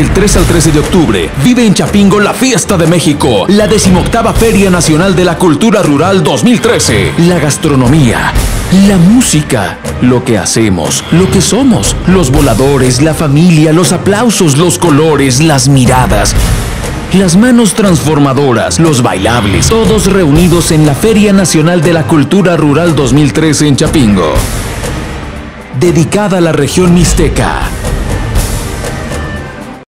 Del 3 al 13 de octubre, vive en Chapingo la Fiesta de México, la 18ª Feria Nacional de la Cultura Rural 2013. La gastronomía, la música, lo que hacemos, lo que somos, los voladores, la familia, los aplausos, los colores, las miradas, las manos transformadoras, los bailables, todos reunidos en la Feria Nacional de la Cultura Rural 2013 en Chapingo. Dedicada a la región mixteca.